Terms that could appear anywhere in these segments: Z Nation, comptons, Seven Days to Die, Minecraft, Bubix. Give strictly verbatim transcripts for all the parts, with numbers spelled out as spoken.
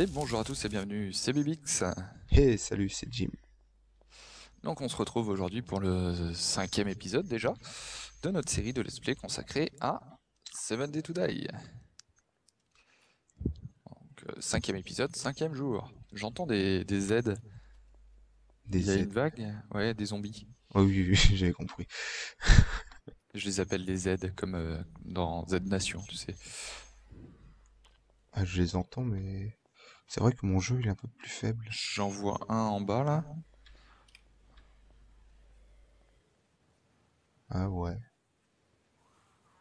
Et bonjour à tous et bienvenue, c'est Bubix. Et hey, salut, c'est Jim. Donc on se retrouve aujourd'hui pour le cinquième épisode déjà de notre série de let's play consacrée à Seven Days to Die. Donc cinquième épisode, cinquième jour. J'entends des, des Z. Des Z. Il y a une vague, ouais, des zombies. Oh oui, oui, oui, j'avais compris. Je les appelle les Z comme euh, dans Z Nation, tu sais. Ah, je les entends, mais c'est vrai que mon jeu il est un peu plus faible. J'en vois un en bas là. Ah ouais.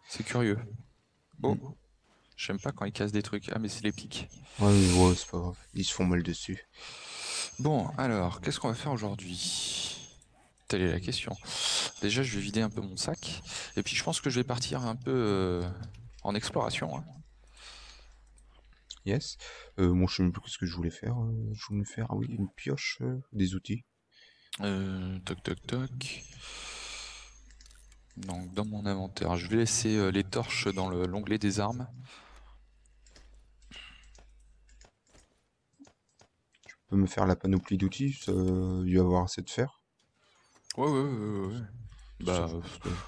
C'est curieux. Bon, mmh. J'aime pas quand ils cassent des trucs. Ah mais c'est les pics. Ouais, ouais c'est pas grave. Ils se font mal dessus. Bon, alors, qu'est-ce qu'on va faire aujourd'hui? Telle est la question. Déjà, je vais vider un peu mon sac. Et puis, je pense que je vais partir un peu euh, en exploration. Hein. Yes. Euh, moi, je sais même plus ce que je voulais faire. Je voulais faire, ah oui, une pioche, euh, des outils. Euh, toc, toc, toc. Donc dans mon inventaire, je vais laisser euh, les torches dans l'onglet des armes. Tu peux me faire la panoplie d'outils, euh, il va y avoir assez de fer. Ouais, ouais, ouais, ouais. Bah, euh,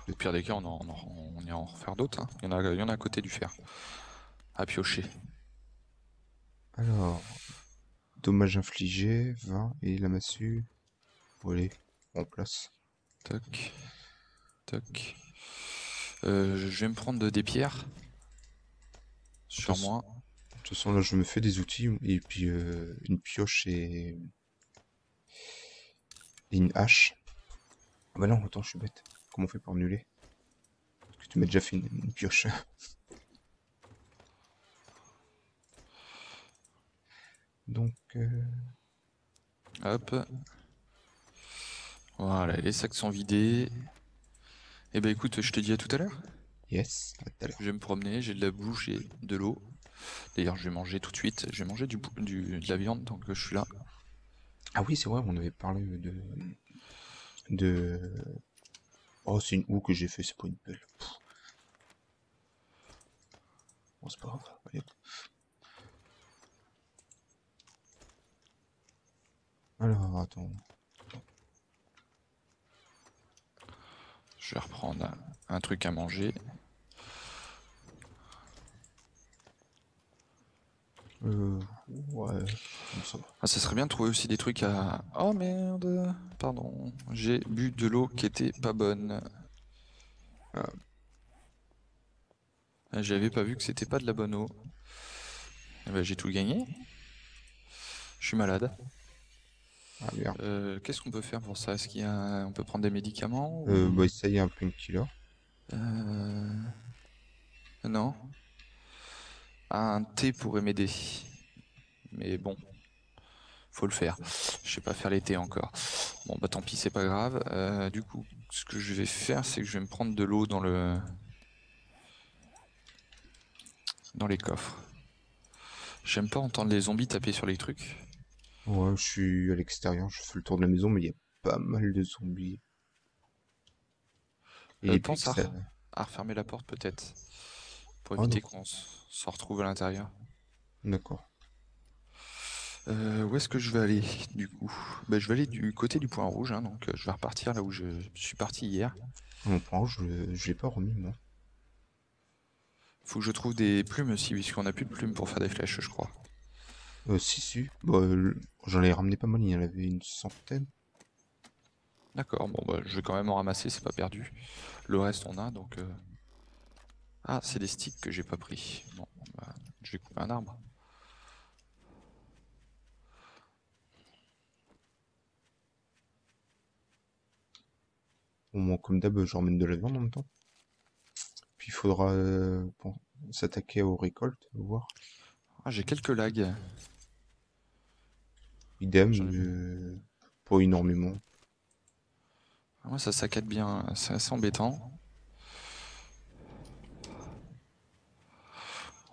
le pire des cas, on, en, on, on y en refaire d'autres. Hein. Il, il y en a à côté du fer, à piocher. Alors, dommage infligé, vingt, et la massue. Allez, on place. Toc. Euh, je vais me prendre des pierres sur moi. De toute façon là je me fais des outils et puis euh, une pioche et... et une hache. Ah bah non attends je suis bête. Comment on fait pour annuler? Parce que tu m'as déjà fait une, une pioche. Donc euh... hop. Voilà les sacs sont vidés. Eh ben écoute, je te dis à tout à l'heure. Yes, à tout à l'heure. Je vais me promener, j'ai de la bouche et de l'eau. D'ailleurs, je vais manger tout de suite. Je vais manger du, du, de la viande tant que je suis là. Ah oui, c'est vrai, on avait parlé de... de... Oh, c'est une houe que j'ai fait, c'est pas une pelle. Bon, c'est pas grave, allez. Alors, attends... Je vais reprendre un, un truc à manger. Euh, ouais, ça, ah, ça serait bien de trouver aussi des trucs à... Oh merde, pardon, j'ai bu de l'eau qui était pas bonne. Ah. J'avais pas vu que c'était pas de la bonne eau. Eh ben, j'ai tout gagné. Je suis malade. Ah, euh, qu'est-ce qu'on peut faire pour ça? Est-ce qu'il y a... On peut prendre des médicaments ou... euh, bah, essayez un painkiller. Euh... Non. Ah, un thé pourrait m'aider. Mais bon, faut le faire. Je sais pas faire les thés encore. Bon bah tant pis, c'est pas grave. Euh, du coup, ce que je vais faire, c'est que je vais me prendre de l'eau dans le... dans les coffres. J'aime pas entendre les zombies taper sur les trucs. Ouais, je suis à l'extérieur, je fais le tour de la maison, mais il y a pas mal de zombies. Et euh, pense à, re à refermer la porte peut-être, pour éviter ah, qu'on s'en retrouve à l'intérieur. D'accord. Euh, où est-ce que je vais aller du coup? Bah, je vais aller du côté du point rouge, hein, donc euh, je vais repartir là où je suis parti hier. Mon point rouge, je l'ai pas remis moi. Faut que je trouve des plumes aussi, puisqu'on n'a plus de plumes pour faire des flèches, je crois. Euh, si, si. Bah, j'en ai ramené pas mal, il y en avait une centaine. D'accord, bon, bah, je vais quand même en ramasser, c'est pas perdu. Le reste, on a, donc... Euh... Ah, c'est des sticks que j'ai pas pris. Bon, bah, je vais couper un arbre. Au moins, comme d'hab, je ramène de la viande en même temps. Puis il faudra euh, s'attaquer aux récoltes, voir. Ah, j'ai quelques lags. Idem, euh, pas énormément. Ah, ça saccade bien, c'est assez embêtant.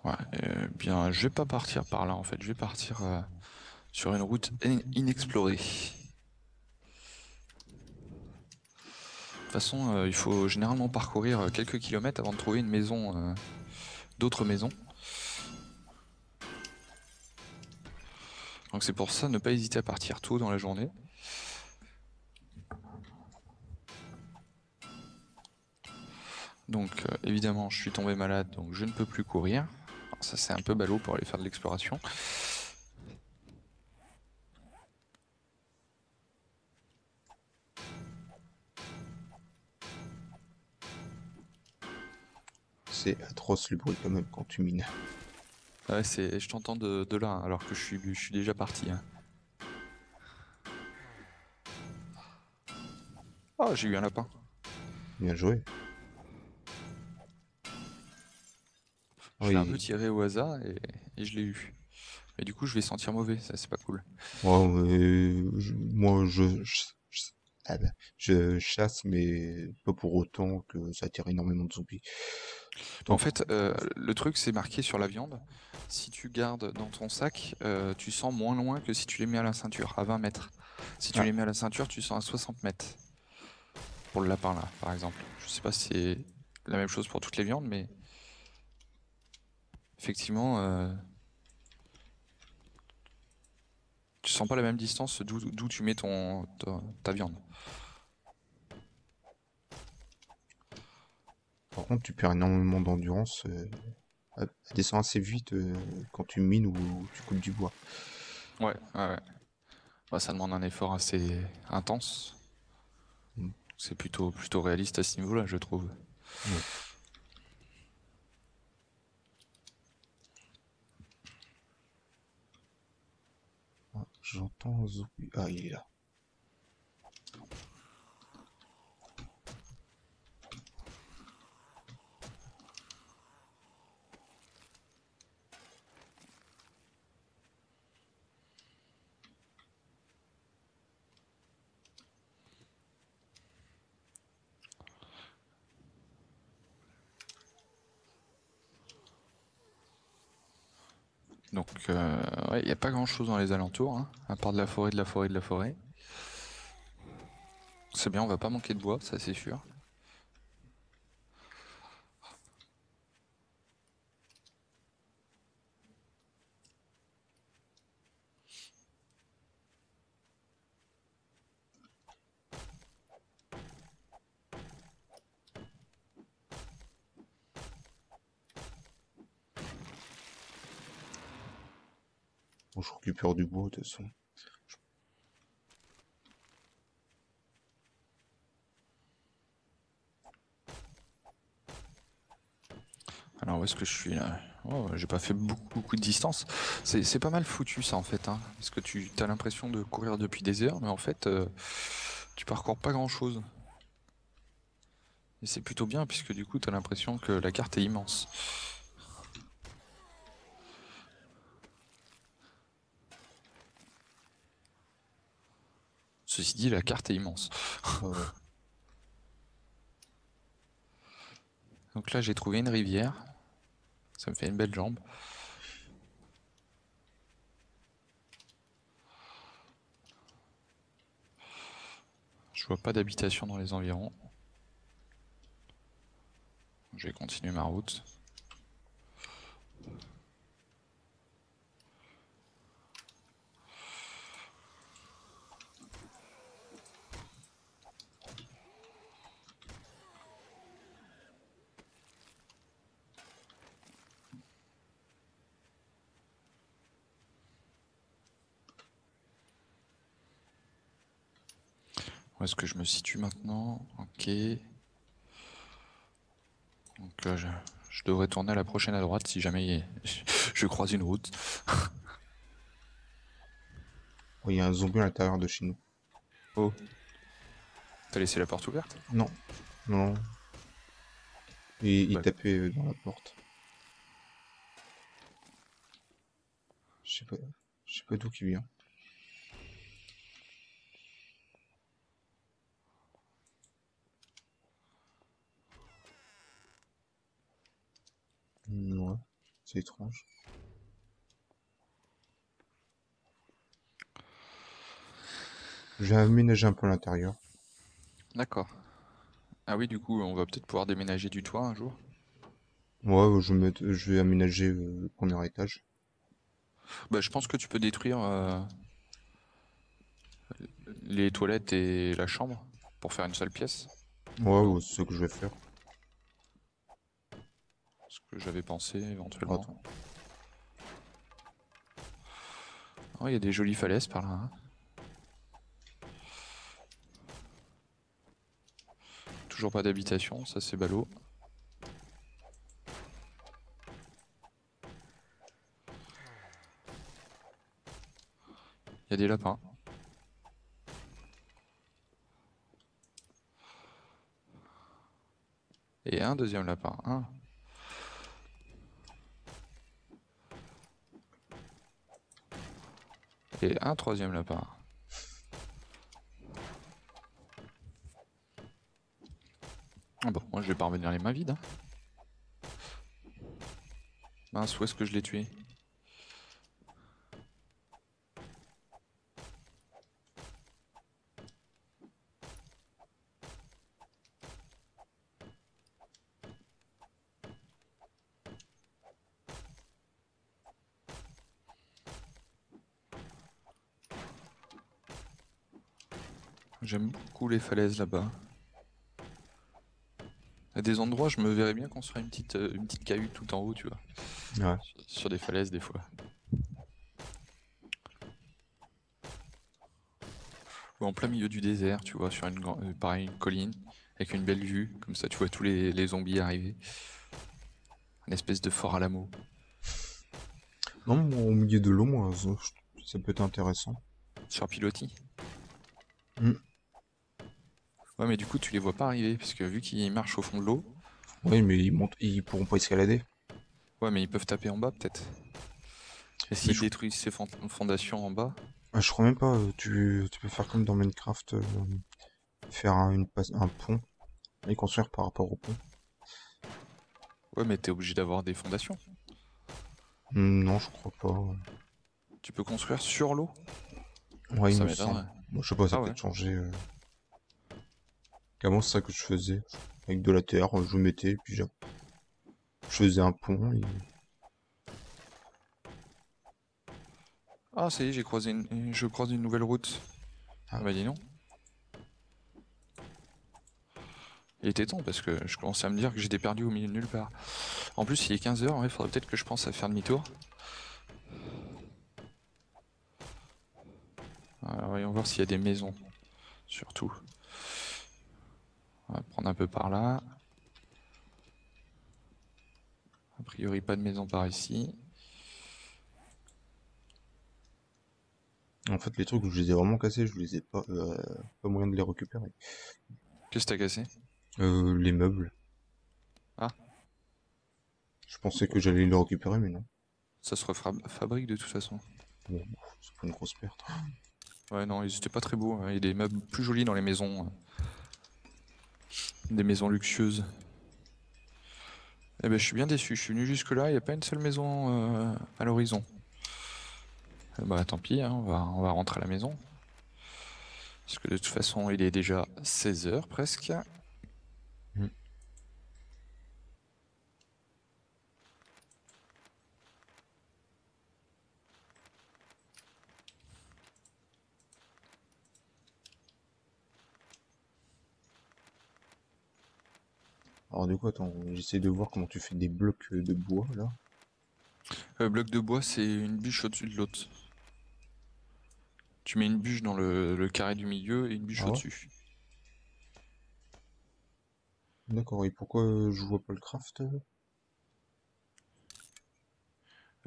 Ouais, euh, bien, je vais pas partir par là en fait, je vais partir euh, sur une route in inexplorée. De toute façon, euh, il faut généralement parcourir quelques kilomètres avant de trouver une maison, euh, d'autres maisons. Donc c'est pour ça, ne pas hésiter à partir tôt dans la journée. Donc euh, évidemment je suis tombé malade, donc je ne peux plus courir. Alors, ça c'est un peu ballot pour aller faire de l'exploration. C'est atroce le bruit quand même quand tu mines. Ouais, c'est, je t'entends de, de là, alors que je suis, je suis déjà parti. Hein. Oh, j'ai eu un lapin. Bien joué. Je l'ai un peu tiré au hasard et, et je l'ai eu. Mais du coup, je vais sentir mauvais, ça c'est pas cool. Wow, euh, je, moi, je je, je, ah ben, je chasse, mais pas pour autant que ça attire énormément de zombies. Donc, en fait, euh, le truc c'est marqué sur la viande. Si tu gardes dans ton sac, euh, tu sens moins loin que si tu les mets à la ceinture, à vingt mètres. Si tu ah. les mets à la ceinture, tu sens à soixante mètres. Pour le lapin là, par exemple. Je sais pas si c'est la même chose pour toutes les viandes, mais effectivement, euh... tu sens pas la même distance d'où tu mets ton, ta, ta viande. Par contre, tu perds énormément d'endurance, euh, elle descend assez vite euh, quand tu mines ou, ou tu coupes du bois. Ouais, ouais, ouais. Bah, ça demande un effort assez intense. Mm. C'est plutôt, plutôt réaliste à ce niveau-là, je trouve. Ouais. Ah, j'entends... Ah, il est là. Donc euh, ouais, il n'y a pas grand chose dans les alentours, hein, à part de la forêt, de la forêt, de la forêt. C'est bien, on va pas manquer de bois, ça c'est sûr. Je récupère du bois de toute façon. Alors où est-ce que je suis là? Oh, j'ai pas fait beaucoup, beaucoup de distance. C'est pas mal foutu ça en fait, hein, parce que tu as l'impression de courir depuis des heures, mais en fait euh, tu parcours pas grand chose. Et c'est plutôt bien puisque du coup tu as l'impression que la carte est immense. Ceci dit, la carte est immense. Ouais. Donc là, j'ai trouvé une rivière. Ça me fait une belle jambe. Je vois pas d'habitation dans les environs. Je vais continuer ma route. Où est-ce que je me situe maintenant? Ok. Donc là, je, je devrais tourner à la prochaine à droite si jamais je, je croise une route. Oh, il y a un zombie à l'intérieur de chez nous. Oh. T'as laissé la porte ouverte? Non. Non. Et il, bah, il tapait dans la porte. Je sais pas, je sais pas d'où il vient. Ouais, c'est étrange. J'ai aménagé un peu l'intérieur. D'accord. Ah oui, du coup, on va peut-être pouvoir déménager du toit un jour. Ouais, je vais, je vais aménager le premier étage. Bah, je pense que tu peux détruire euh, les toilettes et la chambre pour faire une seule pièce. Ouais, ou ce que je vais faire. Ce que j'avais pensé éventuellement. Oh, il y a des jolies falaises par là. Hein. Toujours pas d'habitation, ça c'est ballot. Il y a des lapins. Et un deuxième lapin. Hein. Et un troisième lapin. Ah bon, moi je vais pas revenir les mains vides. Hein. Mince, où est-ce que je l'ai tué? J'aime beaucoup les falaises là-bas. À des endroits, je me verrais bien construire une petite, une petite cahute tout en haut, tu vois. Ouais. Sur, sur des falaises, des fois. Ou en plein milieu du désert, tu vois, sur une, euh, pareil, une colline, avec une belle vue. Comme ça, tu vois tous les, les zombies arriver. Une espèce de fort à l'amo. Non, au milieu de l'eau, moi, ça, ça peut être intéressant. Sur pilotis. Mm. Ouais, mais du coup tu les vois pas arriver parce que vu qu'ils marchent au fond de l'eau. Oui, mais ils montent, ils pourront pas escalader. Ouais, mais ils peuvent taper en bas peut-être. Et s'ils je... détruisent ces fondations en bas. Ah, je crois même pas. Tu, tu peux faire comme dans Minecraft, euh, faire un, une, un pont et construire par rapport au pont. Ouais, mais t'es obligé d'avoir des fondations. Mm, non, je crois pas. Tu peux construire sur l'eau. Ouais, ça il me semble. Bon, je sais pas, ça ah, peut-être ouais. changer. Euh... Comment c'est ça que je faisais? Avec de la terre, je mettais, et puis je, je faisais un pont. Et... Ah, ça y est, j'ai croisé une... je croise une nouvelle route. Ah, bah dis non. Il était temps parce que je commençais à me dire que j'étais perdu au milieu de nulle part. En plus, il est quinze heures, il ouais, faudrait peut-être que je pense à faire demi-tour. Alors, voyons voir s'il y a des maisons, surtout. On va prendre un peu par là. A priori, pas de maison par ici. En fait, les trucs, je les ai vraiment cassés, je les ai pas, euh, pas moyen de les récupérer. Qu'est-ce que t'as cassé? Euh, les meubles. Ah. Je pensais que j'allais les récupérer, mais non. Ça se refabrique de toute façon. Bon, c'est pas une grosse perte. Ouais, non, ils étaient pas très beaux. Il y a des meubles plus jolis dans les maisons. Des maisons luxueuses. Eh ben, je suis bien déçu. Je suis venu jusque-là, il n'y a pas une seule maison euh, à l'horizon. Eh ben, tant pis, hein, on va, on va rentrer à la maison. Parce que de toute façon, il est déjà seize heures presque. Mmh. Alors du coup, attends, j'essaie de voir comment tu fais des blocs de bois, là. Euh, bloc de bois, c'est une bûche au-dessus de l'autre. Tu mets une bûche dans le, le carré du milieu et une bûche ah ouais au-dessus. D'accord, et pourquoi je vois pas le craft?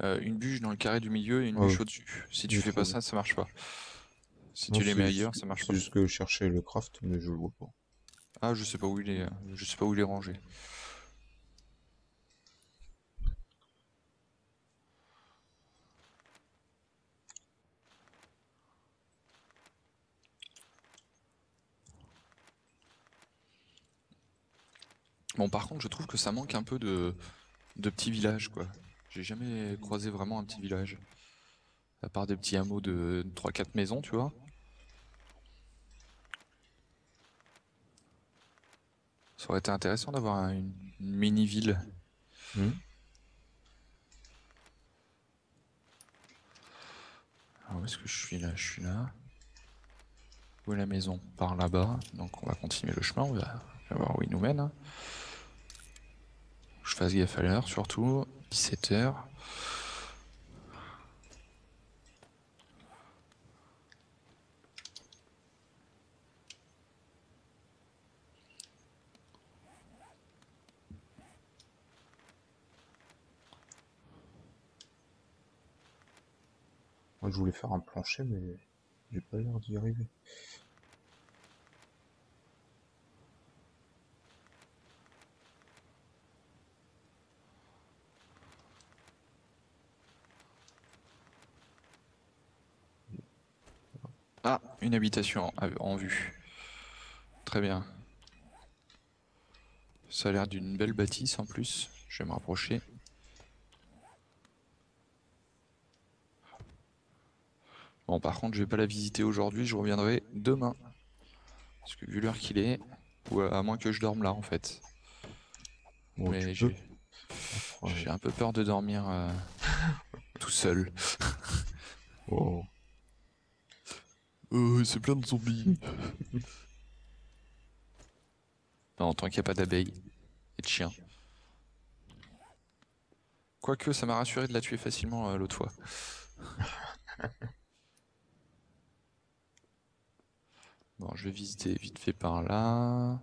euh, Une bûche dans le carré du milieu et une ah bûche ouais. au-dessus. Si tu fais pas ça, ça marche pas. Si non, tu les mets ailleurs, ça marche pas. C'est juste que je cherchais le craft, mais je le vois pas. Ah, je sais pas où il est, je sais pas où il est rangé. Bon, par contre, je trouve que ça manque un peu de, de petits villages, quoi. J'ai jamais croisé vraiment un petit village. À part des petits hameaux de trois quatre maisons, tu vois. Ça aurait été intéressant d'avoir une mini-ville. Mmh. Alors où est-ce que je suis là? Je suis là. Où est la maison? Par là-bas. Donc on va continuer le chemin, on va voir où il nous mène. Je fasse gaffe à l'heure surtout. dix-sept heures. Moi je voulais faire un plancher mais j'ai pas l'air d'y arriver. Ah, une habitation en vue. Très bien. Ça a l'air d'une belle bâtisse en plus. Je vais me rapprocher. Bon, par contre, je vais pas la visiter aujourd'hui, je reviendrai demain. Parce que vu l'heure qu'il est, ou à moins que je dorme là en fait. Bon, mais j'ai un peu peur de dormir euh, tout seul. Oh. Euh, c'est plein de zombies. Non, tant qu'il n'y a pas d'abeilles et de chiens. Quoique, ça m'a rassuré de la tuer facilement euh, l'autre fois. Bon, je vais visiter vite fait par là.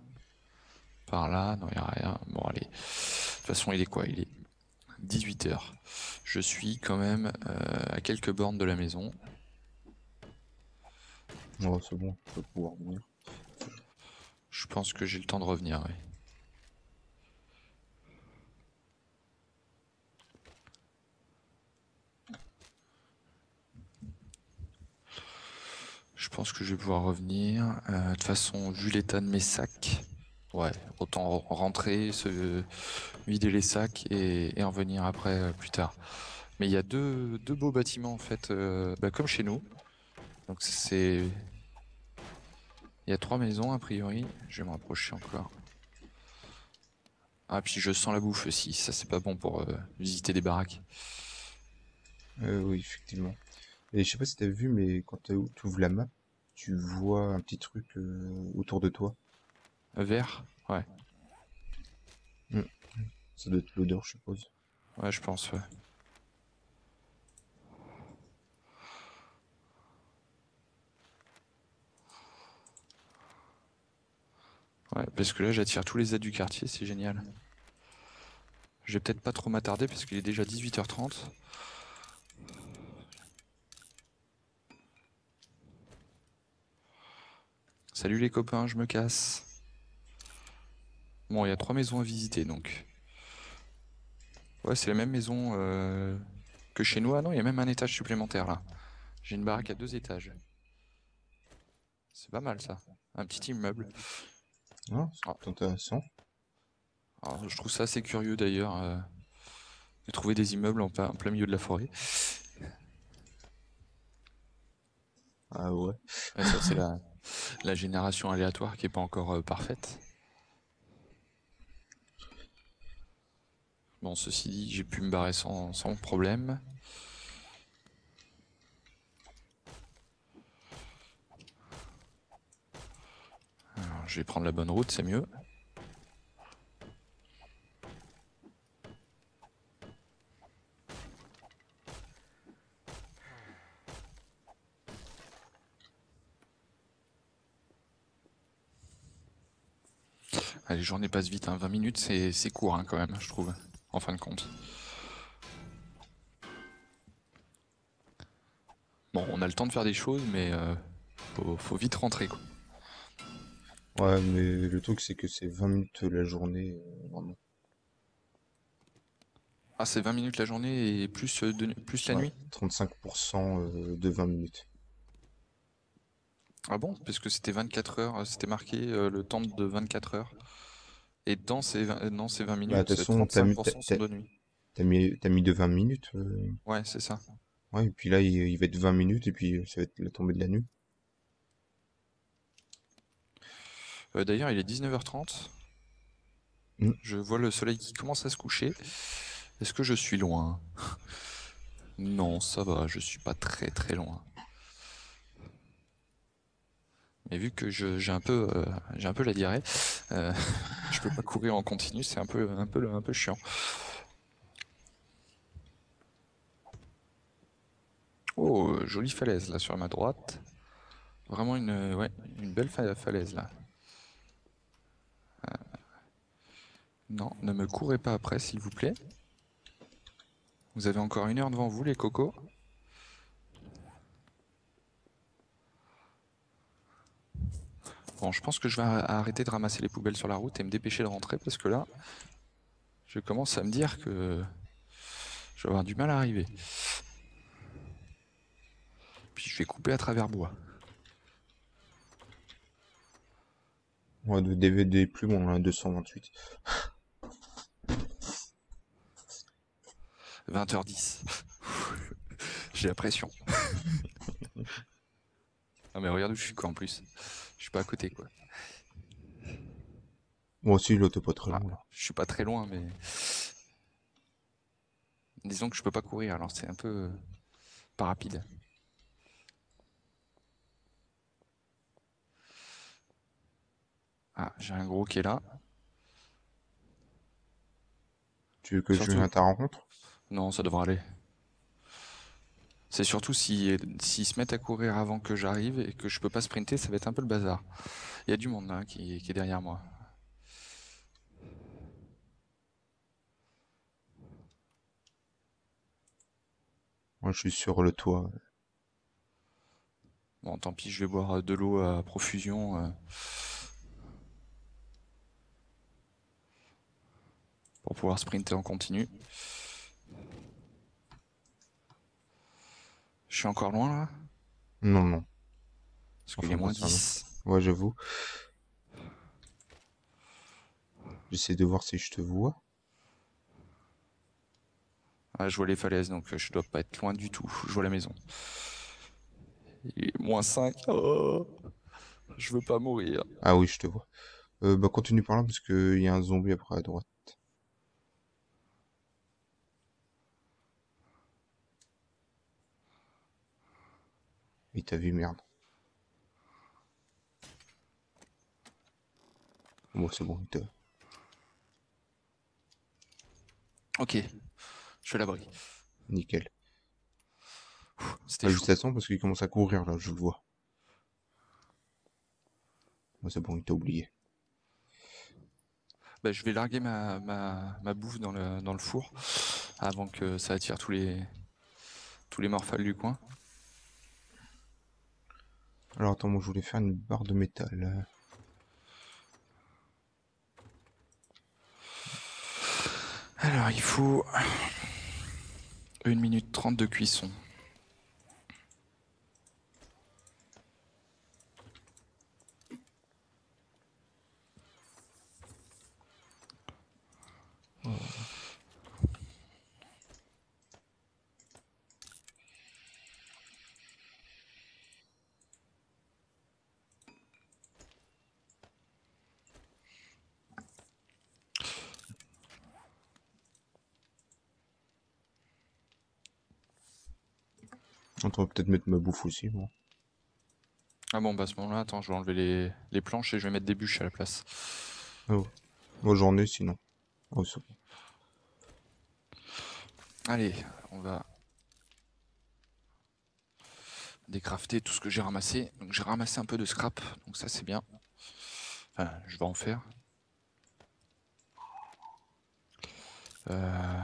Par là, non, il n'y a rien. Bon, allez. De toute façon, il est quoi? Il est dix-huit heures. Je suis quand même euh, à quelques bornes de la maison. Oh, c'est bon, je peux pouvoir venir. Je pense que j'ai le temps de revenir, oui. Je pense que je vais pouvoir revenir. De euh, toute façon, vu l'état de mes sacs, ouais, autant rentrer, se vider les sacs et, et en venir après euh, plus tard. Mais il y a deux, deux beaux bâtiments en fait, euh, bah, comme chez nous. Donc c'est... Il y a trois maisons a priori. Je vais me rapprocher encore. Ah puis je sens la bouffe aussi. Ça c'est pas bon pour euh, visiter des baraques. Euh, oui effectivement. Et je sais pas si t'as vu mais quand tu ouvres la map, tu vois un petit truc euh, autour de toi. Vert? Ouais. Mmh. Ça doit être l'odeur je suppose. Ouais je pense ouais. Ouais, parce que là j'attire tous les aides du quartier, c'est génial. Je vais peut-être pas trop m'attarder parce qu'il est déjà dix-huit heures trente. Salut les copains, je me casse. Bon, il y a trois maisons à visiter donc. Ouais, c'est la même maison euh, que chez nous. Ah non, il y a même un étage supplémentaire là. J'ai une baraque à deux étages. C'est pas mal ça, un petit immeuble. Oh, c'est ah. Intéressant. Alors, je trouve ça assez curieux d'ailleurs euh, de trouver des immeubles en plein, en plein milieu de la forêt. Ah ouais, ouais ça c'est la, la génération aléatoire qui n'est pas encore euh, parfaite. Bon ceci dit j'ai pu me barrer sans, sans problème. Je vais prendre la bonne route, c'est mieux. Allez, les journées passent vite, hein. vingt minutes c'est court hein, quand même, je trouve, en fin de compte. Bon, on a le temps de faire des choses, mais euh, faut, faut vite rentrer quoi. Ouais, mais le truc c'est que c'est vingt minutes la journée, euh, vraiment. Ah, c'est vingt minutes la journée et plus, euh, de, plus la ouais, nuit? trente-cinq pour cent de vingt minutes. Ah bon? Parce que c'était vingt-quatre heures, c'était marqué euh, le temps de vingt-quatre heures. Et dans ces vingt, euh, non, ces vingt minutes, bah, trente-cinq pour cent sont de nuit. T'as mis, mis de vingt minutes euh... Ouais, c'est ça. Ouais, et puis là il, il va être vingt minutes et puis ça va être la tombée de la nuit. Euh, D'ailleurs, il est dix-neuf heures trente. Mmh. Je vois le soleil qui commence à se coucher. Est-ce que je suis loin? Non, ça va, je suis pas très très loin. mais vu que j'ai un peu euh, j'ai un peu la diarrhée, euh, je peux pas courir en continu, c'est un peu un peu un peu chiant. Oh, jolie falaise là sur ma droite. Vraiment une, ouais, une belle falaise là. Euh... Non, ne me courez pas après s'il vous plaît. Vous avez encore une heure devant vous les cocos. Bon, je pense que je vais arrêter de ramasser les poubelles sur la route et me dépêcher de rentrer parce que là, je commence à me dire que je vais avoir du mal à arriver. Puis je vais couper à travers bois. Ouais, de D V D plumes, on en a deux cent vingt-huit. vingt heures dix. J'ai la pression. Non mais regarde où je suis quoi en plus. Je suis pas à côté quoi. Moi aussi l'auto pas très loin. Ah, je suis pas très loin mais... Disons que je peux pas courir alors c'est un peu... pas rapide. Ah, j'ai un gros qui est là. Tu veux que surtout... je vienne à ta rencontre? Non, ça devrait aller. C'est surtout s'ils se mettent à courir avant que j'arrive et que je peux pas sprinter, ça va être un peu le bazar. Il y a du monde là qui, qui est derrière moi. Moi je suis sur le toit. Bon, tant pis, je vais boire de l'eau à profusion. Euh... Pour pouvoir sprinter en continu. Je suis encore loin là? Non, non. Parce qu'il est moins dix. Ouais, j'avoue. J'essaie de voir si je te vois. Ah, je vois les falaises donc je dois pas être loin du tout. Je vois la maison. Il est moins cinq. Oh, je veux pas mourir. Ah oui, je te vois. Euh, bah, continue par là parce qu'il y a un zombie après à droite. Il t'a vu, merde. Bon, c'est bon, il t'a... Ok, je suis à l'abri. Nickel. C'était juste à temps parce qu'il commence à courir, là, je le vois. Bon, c'est bon, il t'a oublié. Bah, je vais larguer ma, ma, ma bouffe dans le, dans le four avant que ça attire tous les, tous les morphales du coin. Alors attends, moi je voulais faire une barre de métal. Alors il faut une minute trente de cuisson. Oh. Attends, on va peut-être mettre ma bouffe aussi. Bon. Ah bon, bah à ce moment-là, attends, je vais enlever les... les planches et je vais mettre des bûches à la place. Oh, moi j'en ai sinon. Oh, c'est bon. Allez, on va décrafter tout ce que j'ai ramassé. Donc j'ai ramassé un peu de scrap, donc ça c'est bien. Enfin, je vais en faire. Euh...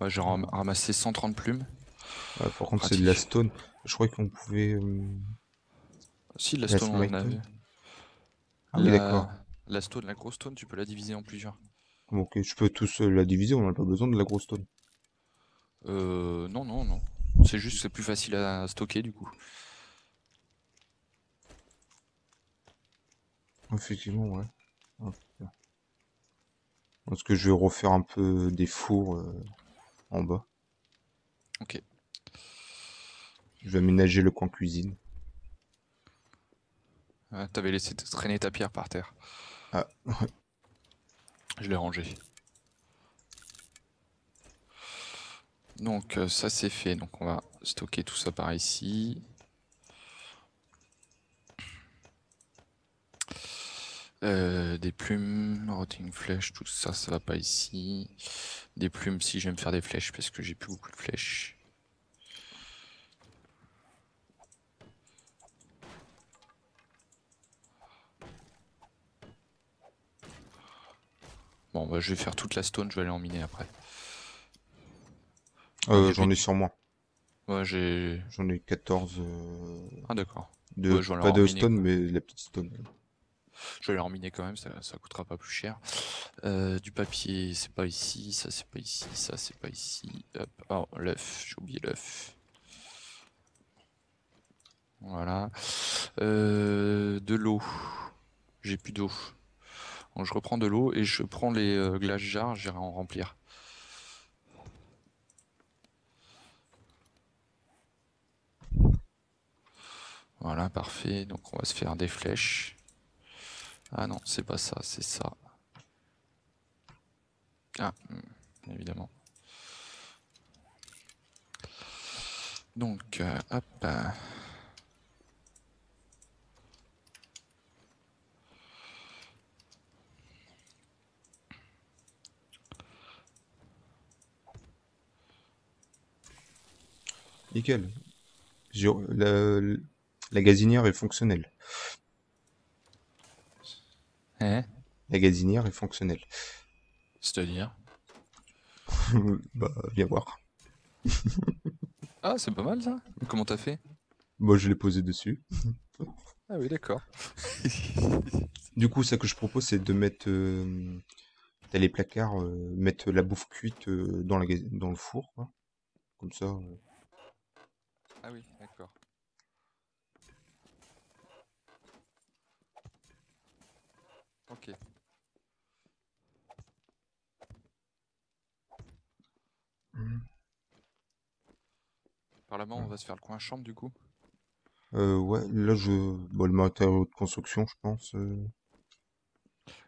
Ouais, j'ai ramassé cent trente plumes. Ouais, par contre, c'est de la stone. Je croyais qu'on pouvait. Euh... Si, de la, la stone, on en avait. Ah, la... d'accord. La stone, la grosse stone, tu peux la diviser en plusieurs. Bon, ok, je peux tous la diviser, on n'a pas besoin de la grosse stone. Euh. Non, non, non. C'est juste que c'est plus facile à stocker du coup. Effectivement, ouais. Okay. Parce que je vais refaire un peu des fours. Euh... En bas. Ok. Je vais aménager le coin cuisine. Ah, t'avais laissé traîner ta pierre par terre. Ah, ouais. Je l'ai rangé. Donc ça c'est fait, donc on va stocker tout ça par ici. Euh, des plumes, rotting flèches, tout ça, ça va pas ici. Des plumes, si, je vais me faire des flèches parce que j'ai plus beaucoup de flèches. Bon bah je vais faire toute la stone, je vais aller en miner après. Euh, j'en ai sur moi. Ouais, j'ai... J'en ai quatorze... Euh... Ah d'accord. De... Ouais, pas de stone, quoi. Mais la petite stone. Je vais aller en miner quand même, ça, ça coûtera pas plus cher. Euh, du papier, c'est pas ici, ça c'est pas ici, ça c'est pas ici. Hop. Oh, l'œuf, j'ai oublié l'œuf. Voilà. Euh, de l'eau. J'ai plus d'eau. Donc je reprends de l'eau et je prends les euh, glace jars, j'irai en remplir. Voilà, parfait. Donc on va se faire des flèches. Ah non, c'est pas ça, c'est ça. Ah, évidemment. Donc, euh, hop. Nickel. La, la gazinière est fonctionnelle. Eh la gazinière est fonctionnelle. C'est-à-dire? Bah, viens voir. Ah, c'est pas mal ça. Comment t'as fait? Moi, bah, je l'ai posé dessus. Ah oui, d'accord. Du coup, ça que je propose, c'est de mettre... Euh, t'as les placards, euh, mettre la bouffe cuite euh, dans, la dans le four. Quoi. Comme ça... Euh... Ah oui, d'accord. Ok. Mmh. Par là-bas, on va se faire le coin chambre du coup. Euh, ouais, là je. Bon, le matériau de construction, je pense. Euh...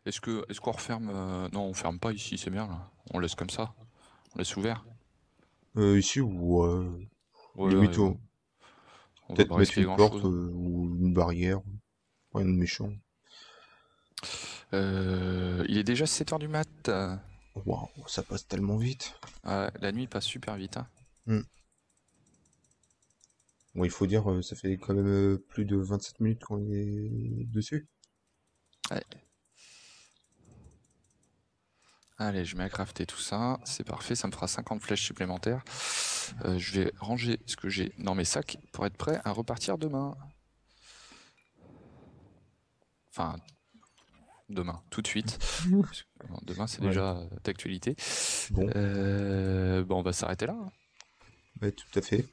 Est-ce que, est-ce qu'on referme euh... Non, on ferme pas ici, c'est bien là. On laisse comme ça. On laisse ouvert. Euh, ici, ouais. Ouais, limite, ouais, on... on peut-être mettre une porte euh, ou une barrière. Rien de méchant. Euh, il est déjà sept heures du mat. Waouh, ça passe tellement vite. Euh, la nuit passe super vite. Hein. Mm. Bon, il faut dire, ça fait quand même plus de vingt-sept minutes qu'on est dessus. Ouais. Allez, je mets à crafter tout ça. C'est parfait, ça me fera cinquante flèches supplémentaires. Euh, je vais ranger ce que j'ai dans mes sacs pour être prêt à repartir demain. Enfin... Demain, tout de suite. Bon, demain, c'est déjà ouais. d'actualité. Bon. Euh, bon, on va s'arrêter là. Ouais, tout à fait.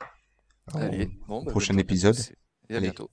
Alors, allez, bon, bah, prochain épisode. Et à Allez. bientôt.